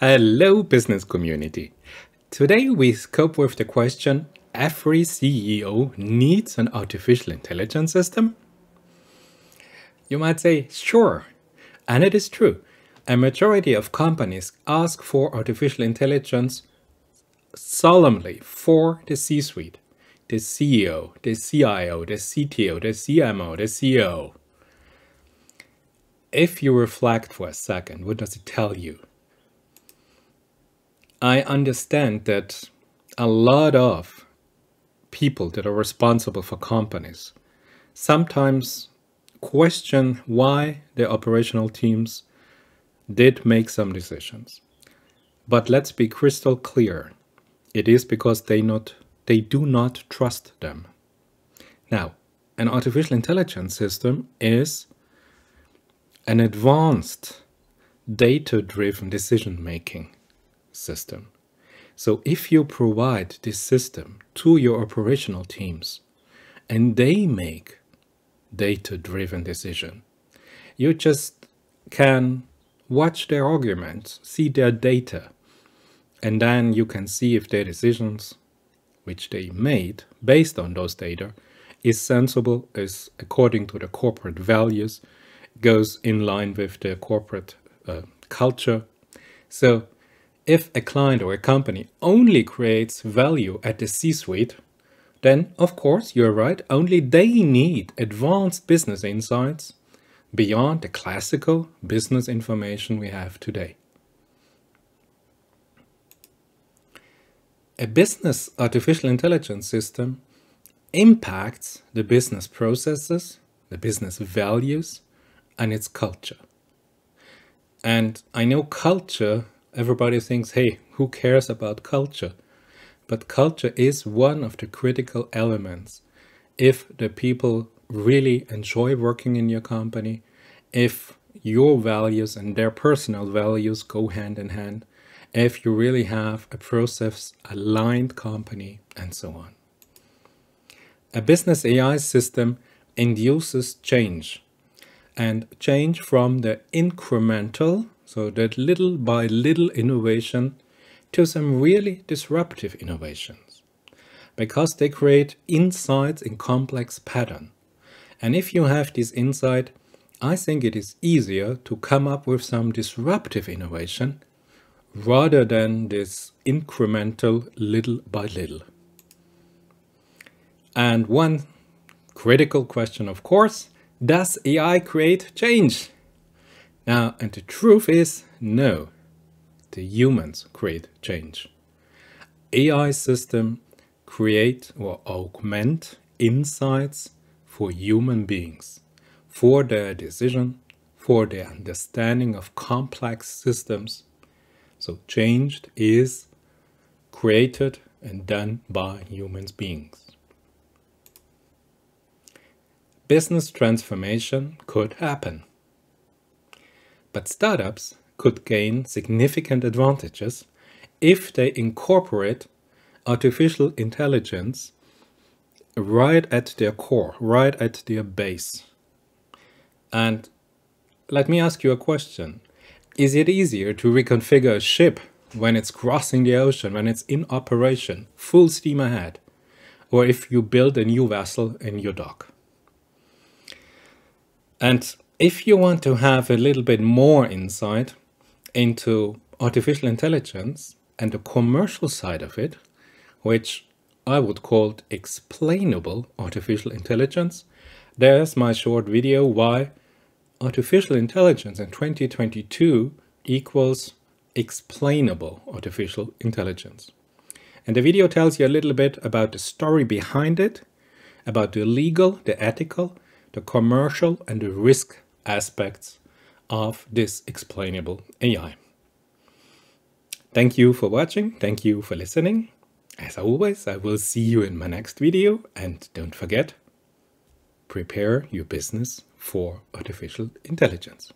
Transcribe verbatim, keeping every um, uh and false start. Hello business community. Today we scope with the question, every C E O needs an artificial intelligence system? You might say, sure, and it is true. A majority of companies ask for artificial intelligence solemnly for the C-suite, the C E O, the C I O, the C T O, the C M O, the C O O. If you reflect for a second, what does it tell you? I understand that a lot of people that are responsible for companies sometimes question why their operational teams did make some decisions. But let's be crystal clear. It is because they, not, they do not trust them. Now, an artificial intelligence system is an advanced data-driven decision-making system. So if you provide this system to your operational teams and they make data-driven decision, you just can watch their arguments, see their data, and then you can see if their decisions, which they made based on those data, is sensible, is according to the corporate values, goes in line with the corporate uh, culture. So if a client or a company only creates value at the C-suite, then of course you're right, only they need advanced business insights beyond the classical business information we have today. A business artificial intelligence system impacts the business processes, the business values, and its culture. And I know culture, everybody thinks, hey, who cares about culture? But culture is one of the critical elements. If the people really enjoy working in your company, if your values and their personal values go hand in hand, if you really have a process-aligned company, and so on. A business A I system induces change, and change from the incremental, so that little by little innovation, to some really disruptive innovations, because they create insights in complex pattern. And if you have this insight, I think it is easier to come up with some disruptive innovation rather than this incremental little by little. And one critical question, of course, does A I create change? Now, and the truth is, no, the humans create change. A I systems create or augment insights for human beings, for their decision, for their understanding of complex systems. So change is created and done by human beings. Business transformation could happen. But startups could gain significant advantages if they incorporate artificial intelligence right at their core, right at their base. And let me ask you a question. Is it easier to reconfigure a ship when it's crossing the ocean, when it's in operation, full steam ahead, or if you build a new vessel in your dock? And if you want to have a little bit more insight into artificial intelligence and the commercial side of it, which I would call explainable artificial intelligence, there's my short video why artificial intelligence in twenty twenty-two equals explainable artificial intelligence. And the video tells you a little bit about the story behind it, about the legal, the ethical, the commercial, and the risk aspects of this explainable A I. Thank you for watching. Thank you for listening. As always, I will see you in my next video, and don't forget, prepare your business for artificial intelligence.